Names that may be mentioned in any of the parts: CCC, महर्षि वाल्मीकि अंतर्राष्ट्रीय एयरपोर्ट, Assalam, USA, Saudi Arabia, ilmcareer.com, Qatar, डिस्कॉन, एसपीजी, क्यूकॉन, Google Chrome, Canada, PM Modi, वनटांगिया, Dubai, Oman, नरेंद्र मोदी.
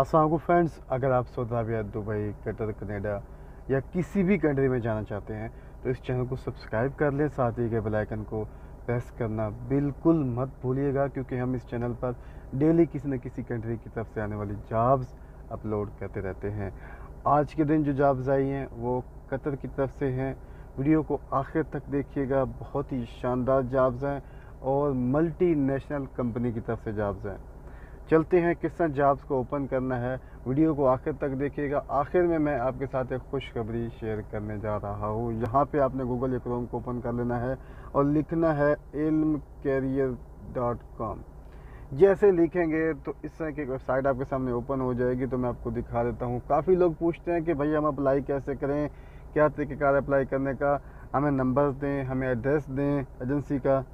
अस्सलाम फ्रेंड्स, अगर आप Saudi Arabia, Dubai, Qatar, Canada या किसी भी कंट्री में जाना चाहते हैं तो इस चैनल को सब्सक्राइब कर लें, साथ ही के बेल आइकन को प्रेस करना बिल्कुल मत भूलिएगा, क्योंकि हम इस चैनल पर डेली किसी न किसी कंट्री की तरफ से आने वाली जॉब्स अपलोड करते रहते हैं। आज के दिन जो जॉब्स आई हैं वो कतर की तरफ से हैं। वीडियो को आखिर तक देखिएगा, बहुत ही शानदार जॉब्स हैं और मल्टीनेशनल कंपनी की तरफ से जॉब्स हैं। चलते हैं किस तरह जॉब्स को ओपन करना है, वीडियो को आखिर तक देखिएगा। आखिर में मैं आपके साथ एक खुशखबरी शेयर करने जा रहा हूँ। यहाँ पे आपने गूगल क्रोम को ओपन कर लेना है और लिखना है ilmcareer.com। जैसे लिखेंगे तो इस तरह की वेबसाइट आपके सामने ओपन हो जाएगी। तो मैं आपको दिखा देता हूँ। काफ़ी लोग पूछते हैं कि भैया हम अप्लाई कैसे करें, क्या तरीक़ेकार अप्लाई करने का, हमें नंबर दें, हमें एड्रेस दें एजेंसी का।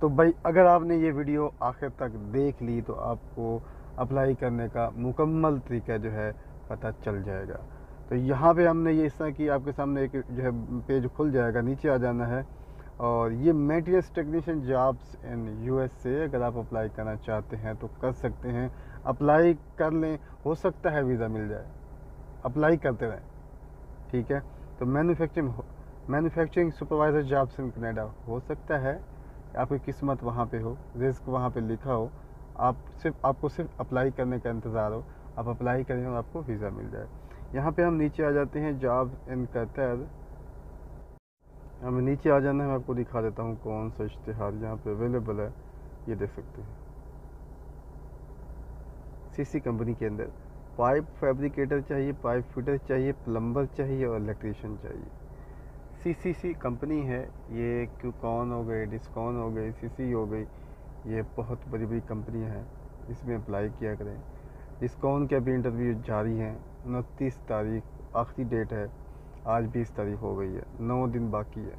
तो भाई अगर आपने ये वीडियो आखिर तक देख ली तो आपको अप्लाई करने का मुकम्मल तरीका जो है पता चल जाएगा। तो यहाँ पे हमने ये हिस्सा कि आपके सामने एक जो है पेज खुल जाएगा, नीचे आ जाना है और ये maintenance technician jobs in USA अगर आप अप्लाई करना चाहते हैं तो कर सकते हैं। अप्लाई कर लें, हो सकता है वीज़ा मिल जाए, अप्लाई करते रहें, ठीक है। तो manufacturing supervisor jobs in Canada, हो सकता है आपकी किस्मत वहाँ पे हो, रिस्क वहाँ पे लिखा हो, आप आपको सिर्फ अप्लाई करने का इंतज़ार हो, आप अप्लाई करें और आपको वीज़ा मिल जाए। यहाँ पे हम नीचे आ जाते हैं, जॉब इन कतर, हमें नीचे आ जाना है। मैं आपको दिखा देता हूँ कौन सा इश्तिहार यहाँ पे अवेलेबल है। ये देख सकते हैं, सीसी कंपनी के अंदर पाइप फैब्रिकेटर चाहिए, पाइप फिटर चाहिए, प्लम्बर चाहिए और इलेक्ट्रीशियन चाहिए। CCC कंपनी है ये, क्यूकॉन हो गई, डिस्कॉन हो गई, CC हो गई, ये बहुत बड़ी बड़ी कंपनियां हैं, इसमें अप्लाई किया करें। डिस्कॉन के अभी इंटरव्यू जारी हैं, 29 तारीख आखिरी डेट है, आज 20 तारीख हो गई है, 9 दिन बाकी है।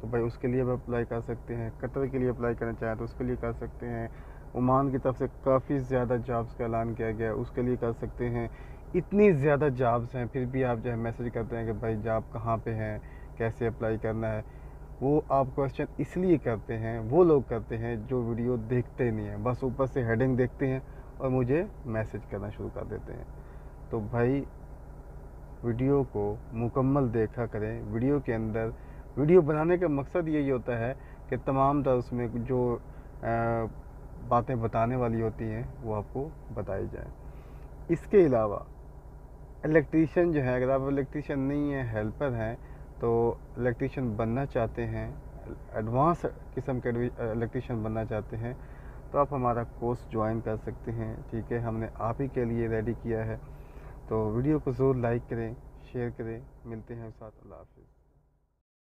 तो भाई उसके लिए आप अप्लाई कर सकते हैं। कतर के लिए अप्लाई करना चाहें तो उसके लिए कर सकते हैं। ओमान की तरफ से काफ़ी ज़्यादा जॉब्स का ऐलान किया गया है, उसके लिए कर सकते हैं। इतनी ज़्यादा जॉब्स हैं फिर भी आप जो है मैसेज करते हैं कि भाई जॉब कहाँ पे हैं, कैसे अप्लाई करना है। वो आप क्वेश्चन इसलिए करते हैं, वो लोग करते हैं जो वीडियो देखते नहीं हैं, बस ऊपर से हेडिंग देखते हैं और मुझे मैसेज करना शुरू कर देते हैं। तो भाई वीडियो को मुकम्मल देखा करें। वीडियो के अंदर वीडियो बनाने का मकसद यही होता है कि तमाम तरह उसमें जो बातें बताने वाली होती हैं वो आपको बताई जाए। इसके अलावा इलेक्ट्रीशियन जो है, अगर आप इलेक्ट्रीशियन नहीं हैं, हेल्पर हैं, तो इलेक्ट्रीशियन बनना चाहते हैं, एडवांस किस्म के इलेक्ट्रीशियन बनना चाहते हैं तो आप हमारा कोर्स ज्वाइन कर सकते हैं, ठीक है। हमने आप ही के लिए रेडी किया है। तो वीडियो को ज़रूर लाइक करें, शेयर करें। मिलते हैं साथ, अल्लाह हाफ़िज़।